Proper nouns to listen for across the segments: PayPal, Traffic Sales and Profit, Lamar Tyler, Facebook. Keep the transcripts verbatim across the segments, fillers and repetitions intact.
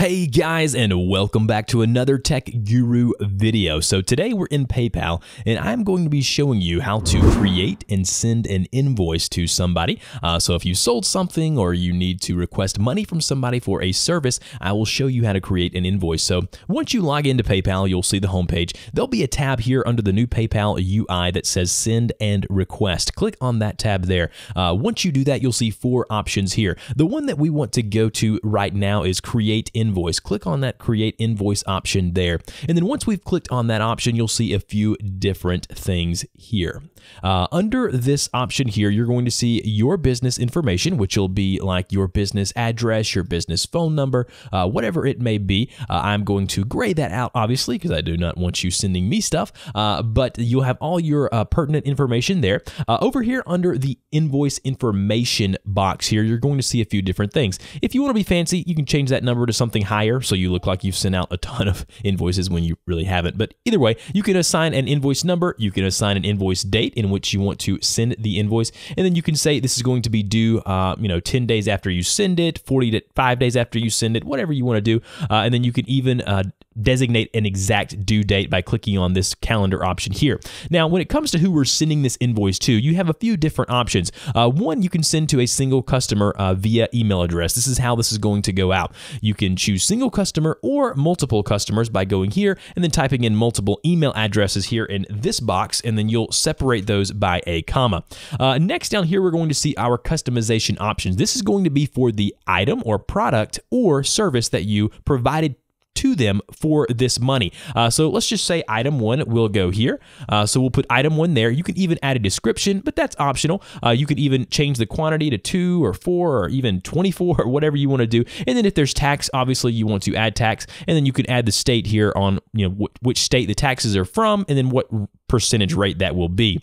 Hey guys, and welcome back to another Tech Guru video. So today we're in PayPal and I'm going to be showing you how to create and send an invoice to somebody. Uh, so if you sold something or you need to request money from somebody for a service, I will show you how to create an invoice. So once you log into PayPal, you'll see the homepage. There'll be a tab here under the new PayPal U I that says send and request. Click on that tab there. Uh, once you do that, you'll see four options here. The one that we want to go to right now is create invoice. Invoice. Click on that create invoice option there. And then once we've clicked on that option, you'll see a few different things here. Uh, under this option here, you're going to see your business information, which will be like your business address, your business phone number, uh, whatever it may be. Uh, I'm going to gray that out, obviously, because I do not want you sending me stuff, uh, but you'll have all your uh, pertinent information there. Uh, over here under the invoice information box here, you're going to see a few different things. If you want to be fancy, you can change that number to something higher, so you look like you've sent out a ton of invoices when you really haven't. But either way, you can assign an invoice number, you can assign an invoice date in which you want to send the invoice, and then you can say this is going to be due, uh, you know, ten days after you send it, forty-five days after you send it, whatever you want to do. Uh, and then you can even uh, designate an exact due date by clicking on this calendar option here. Now, when it comes to who we're sending this invoice to, you have a few different options. Uh, one, you can send to a single customer uh, via email address. This is how this is going to go out. You can choose single customer or multiple customers by going here and then typing in multiple email addresses here in this box, and then you'll separate those by a comma. Uh, next down here, we're going to see our customization options. This is going to be for the item or product or service that you provided to them for this money. Uh, so let's just say item one will go here. Uh, so we'll put item one there. You can even add a description, but that's optional. Uh, you could even change the quantity to two or four or even twenty-four or whatever you want to do. And then if there's tax, obviously you want to add tax, and then you can add the state here on, you know, wh which state the taxes are from, and then what percentage rate that will be.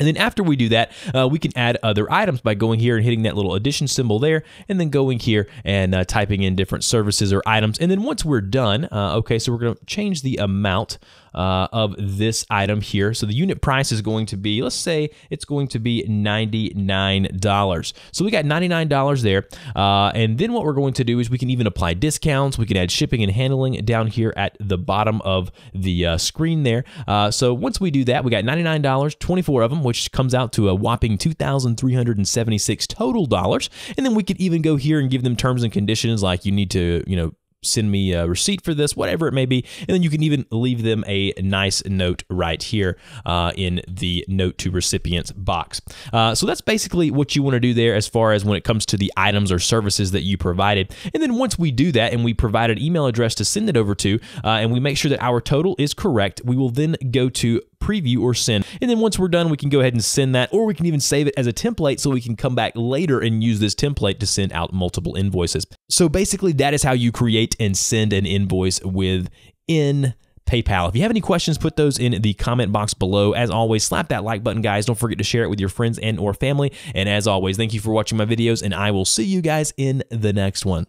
And then after we do that, uh, we can add other items by going here and hitting that little addition symbol there, and then going here and uh, typing in different services or items. And then once we're done, uh, okay, so we're going to change the amount uh, of this item here. So the unit price is going to be, let's say it's going to be ninety-nine dollars. So we got ninety-nine dollars there. Uh, and then what we're going to do is we can even apply discounts. We can add shipping and handling down here at the bottom of the uh, screen there. Uh, so once we do that, we got ninety-nine dollars, twenty-four of them, which comes out to a whopping two thousand three hundred seventy-six total dollars. And then we could even go here and give them terms and conditions, like you need to, you know, send me a receipt for this, whatever it may be. And then you can even leave them a nice note right here uh, in the note to recipients box. Uh, so that's basically what you want to do there as far as when it comes to the items or services that you provided. And then once we do that and we provide an email address to send it over to, uh, and we make sure that our total is correct, we will then go to preview or send. And then once we're done, we can go ahead and send that, or we can even save it as a template so we can come back later and use this template to send out multiple invoices. So basically that is how you create and send an invoice within PayPal. If you have any questions, put those in the comment box below. As always, slap that like button, guys. Don't forget to share it with your friends and or family. And as always, thank you for watching my videos, and I will see you guys in the next one.